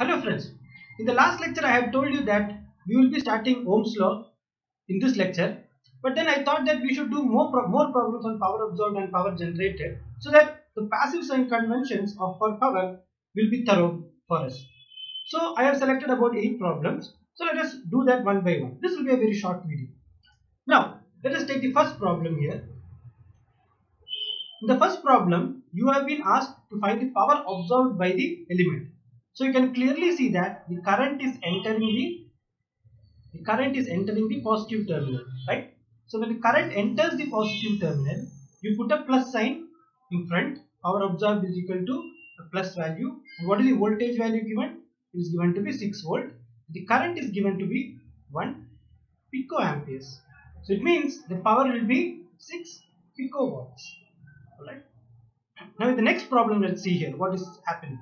Hello friends, in the last lecture I have told you that we will be starting Ohm's law in this lecture, but then I thought that we should do more problems on power absorbed and power generated so that the passives and conventions of power will be thorough for us. So I have selected about 8 problems. So let us do that one by one. This will be a very short video. Now let us take the first problem here. In the first problem, you have been asked to find the power absorbed by the element. So you can clearly see that the current is entering the positive terminal, right? So when the current enters the positive terminal, you put a plus sign in front. Power absorbed is equal to a plus value. And what is the voltage value given? It is given to be 6 volt. The current is given to be 1 picoamperes. So it means the power will be 6 picowatts. Alright. Now in the next problem, let's see here what is happening.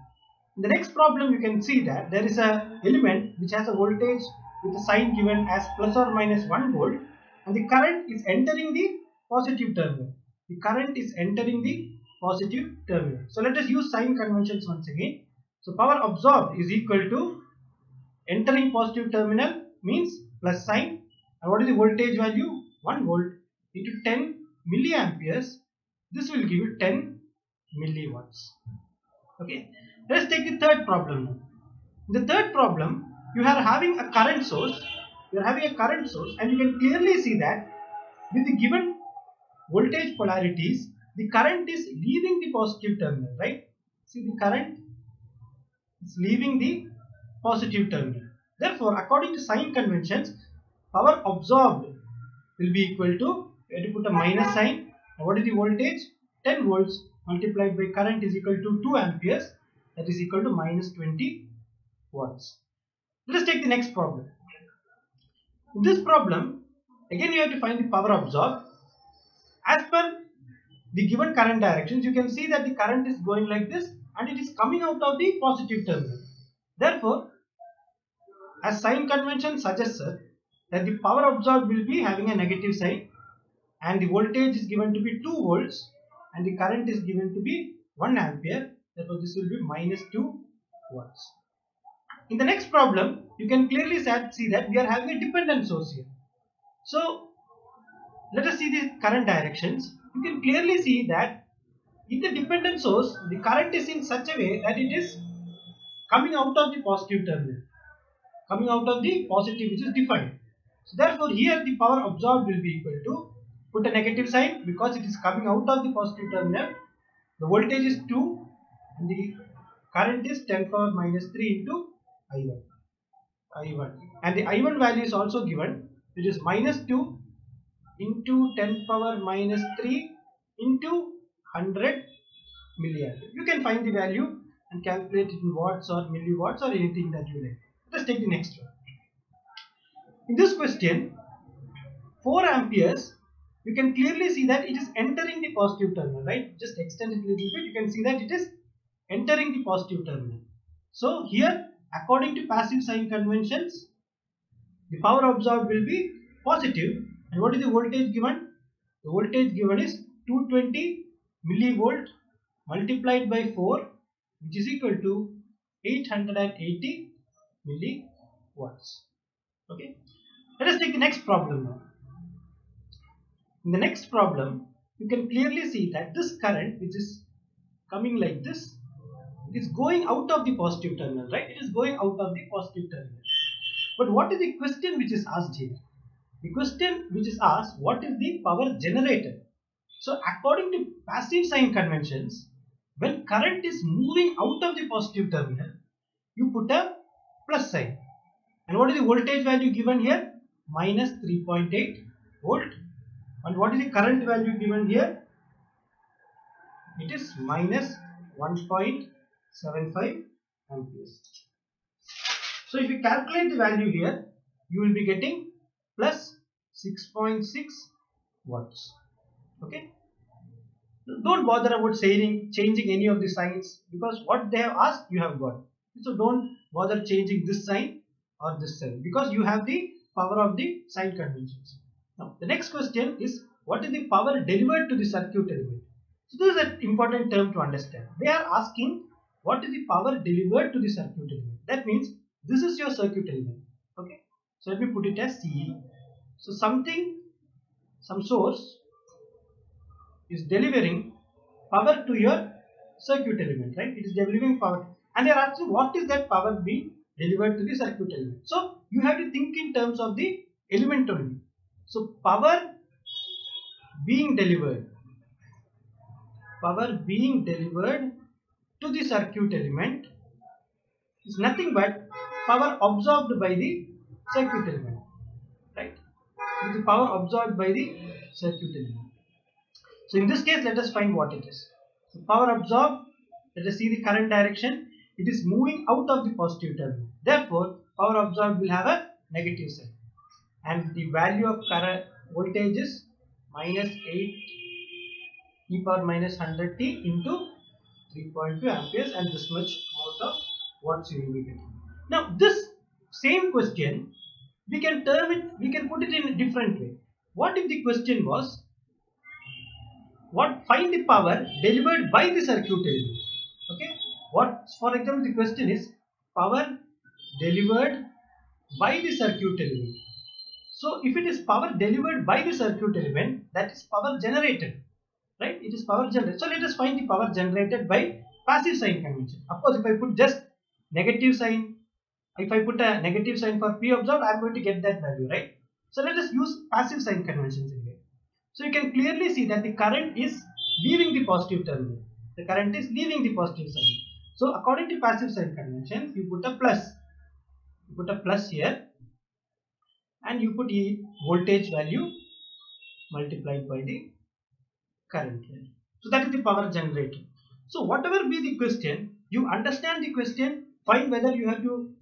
In the next problem, you can see that there is an element which has a voltage with a sign given as plus or minus 1 volt, and the current is entering the positive terminal. So let us use sign conventions once again. So power absorbed is equal to entering positive terminal means plus sign, and what is the voltage value? 1 volt into 10 milliamperes. This will give you 10 milliwatts. Okay, let us take the third problem now. In the third problem, you are having a current source. And you can clearly see that with the given voltage polarities, the current is leaving the positive terminal, right? See, the current is leaving the positive terminal. Therefore, according to sign conventions, power absorbed will be equal to, you have to put a minus sign. Now what is the voltage? 10 volts multiplied by current is equal to 2 amperes. That is equal to minus 20 watts. Let us take the next problem. In this problem, again you have to find the power absorbed. As per the given current directions, you can see that the current is going like this and it is coming out of the positive terminal. Therefore, as sign convention suggests that the power absorbed will be having a negative sign, and the voltage is given to be 2 volts and the current is given to be 1 ampere. Therefore, this will be minus 2 watts. In the next problem, you can clearly see that we are having a dependent source here. So let us see the current directions. You can clearly see that in the dependent source, the current is in such a way that it is coming out of the positive terminal, coming out of the positive which is defined. So therefore, here the power absorbed will be equal to, put a negative sign because it is coming out of the positive terminal. The voltage is 2 and the current is 10 power minus 3 into I1. And the I1 value is also given, which is minus 2 into 10 power minus 3 into 100 milliampere. You can find the value and calculate it in watts or milliwatts or anything that you like. Let us take the next one. In this question, 4 amperes. You can clearly see that it is entering the positive terminal, right? Just extend it a little bit. You can see that it is entering the positive terminal. So here, according to passive sign conventions, the power absorbed will be positive. And what is the voltage given? The voltage given is 220 millivolt multiplied by 4, which is equal to 880 milliwatts. Okay. Let us take the next problem now. In the next problem, you can clearly see that this current, which is coming like this, it is going out of the positive terminal, right? It is going out of the positive terminal. But what is the question which is asked here? The question which is asked, what is the power generated? So according to passive sign conventions, when current is moving out of the positive terminal, you put a plus sign. And what is the voltage value given here? Minus 3.8 volt. And what is the current value given here? It is minus 1.75 amperes. So if you calculate the value here, you will be getting plus 6.6 watts. Okay. Don't bother about changing any of the signs, because what they have asked, you have got. So don't bother changing this sign or this sign, because you have the power of the sign conventions. Now, the next question is, what is the power delivered to the circuit element? So this is an important term to understand. They are asking what is the power delivered to the circuit element. That means this is your circuit element. Okay, so let me put it as CE. So some source is delivering power to your circuit element, right? It is delivering power, and they are asking what is that power being delivered to the circuit element. So you have to think in terms of the element only. So power being delivered to the circuit element is nothing but power absorbed by the circuit element, right? It is the power absorbed by the circuit element. So in this case, let us find what it is. So power absorbed, let us see the current direction. It is moving out of the positive terminal. Therefore, power absorbed will have a negative sign. And the value of current voltage is -8e⁻¹00t into 3.2 amperes, and this much amount of watts you will be getting. Now this same question we can term it, we can put it in a different way. What if the question was, find the power delivered by the circuit element? Okay, for example, the question is power delivered by the circuit element. So if it is power delivered by the circuit element, that is power generated, right? It is power generated. So let us find the power generated by passive sign convention. Of course, if I put just negative sign, if I put a negative sign for P observed, I am going to get that value, right? So let us use passive sign conventions in here. So you can clearly see that the current is leaving the positive terminal. The current is leaving the positive sign. So according to passive sign convention, you put a plus. You put a plus here. And you put a voltage value multiplied by the current value. So that is the power generated. So whatever be the question, you understand the question, find whether you have to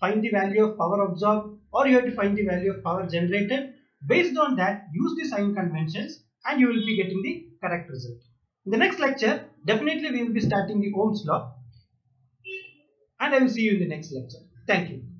find the value of power absorbed or you have to find the value of power generated. Based on that, use the sign conventions and you will be getting the correct result. In the next lecture, definitely we will be starting the Ohm's law, and I will see you in the next lecture. Thank you.